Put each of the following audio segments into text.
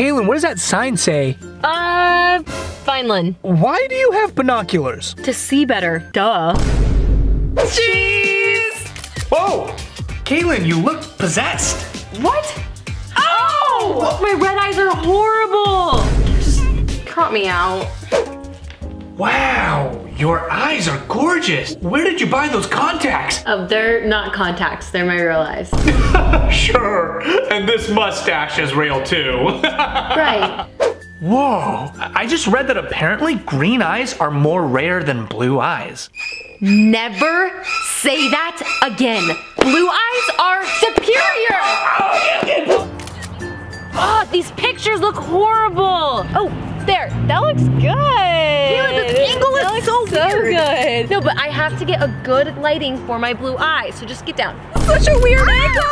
Kaylin, what does that sign say? Vineland. Why do you have binoculars? To see better, duh. Jeez! Whoa! Kaylin, you look possessed. What? Oh! My red eyes are horrible! Just count me out. Wow, your eyes are gorgeous. Where did you buy those contacts? Oh, they're not contacts, they're my real eyes. Sure, and this mustache is real too. Right. Whoa, I just read that apparently green eyes are more rare than blue eyes. Never say that again. Blue eyes are superior. Oh, these pictures look horrible. Oh. There, that looks good. Dude, this angle is so weird. Good. No, but I have to get a good lighting for my blue eye, so just get down. Such a weird angle.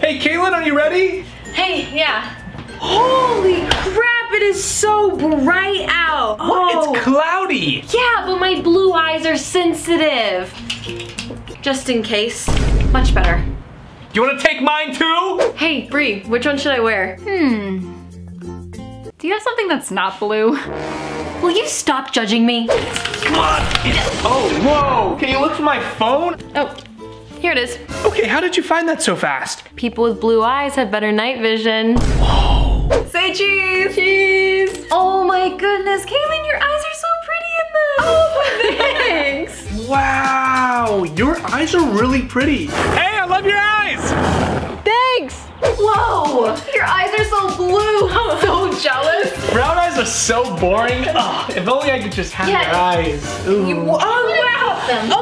Hey, Kaylin, are you ready? Hey, yeah. Holy crap, it is so bright out. Oh, it's cloudy. Yeah, but my blue eyes are sensitive. Just in case, much better. Do you wanna take mine too? Hey, Bree, which one should I wear? Do you have something that's not blue? Will you stop judging me? What? Oh, whoa! Can you look for my phone? Oh, here it is. Okay, how did you find that so fast? People with blue eyes have better night vision. Whoa! Say cheese! Cheese! Oh my goodness, Kaylin, your eyes are so pretty in them! Oh, thanks! Wow, your eyes are really pretty. Hey, I love your eyes! Thanks! Whoa! Your eyes are so blue! I'm so jealous! Brown eyes are so boring. Oh, if only I could just have your eyes. Ooh. You, oh, wow!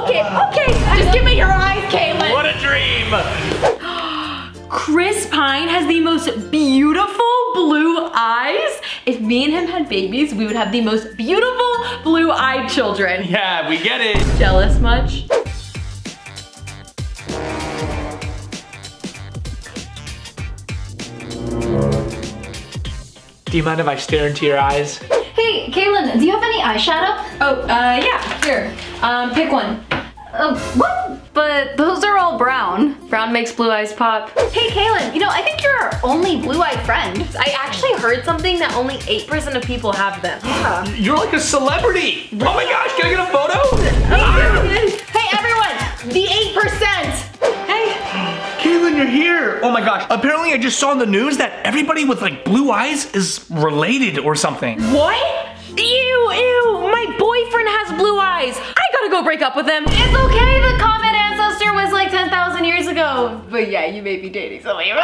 Okay, okay! Just give me your eyes, Kaylin! What a dream! Chris Pine has the most beautiful blue eyes. If me and him had babies, we would have the most beautiful blue-eyed children. Yeah, we get it! Jealous much? Do you mind if I stare into your eyes? Hey, Kaylin, do you have any eyeshadow? Oh, yeah, here. Pick one. What? But those are all brown. Brown makes blue eyes pop. Hey, Kaylin, you know, I think you're our only blue-eyed friend. I actually heard something that only 8% of people have them. Yeah. You're like a celebrity. Really? Oh my gosh, can I get a photo? Hey, everyone, the 8%. Kaylin, you're here. Oh my gosh, apparently I just saw in the news that everybody with like blue eyes is related or something. What? Ew, ew, my boyfriend has blue eyes. I gotta go break up with him. It's okay, the common ancestor was like 10,000 years ago. But yeah, you may be dating somebody.